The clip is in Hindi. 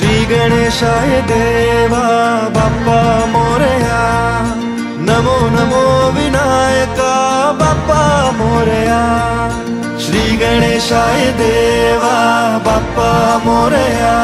श्री गणेशाय देवा बाप्पा मोरया, नमो नमो विनायका बाप्पा मोरया। श्री गणेशाय देवा बाप्पा मोरया।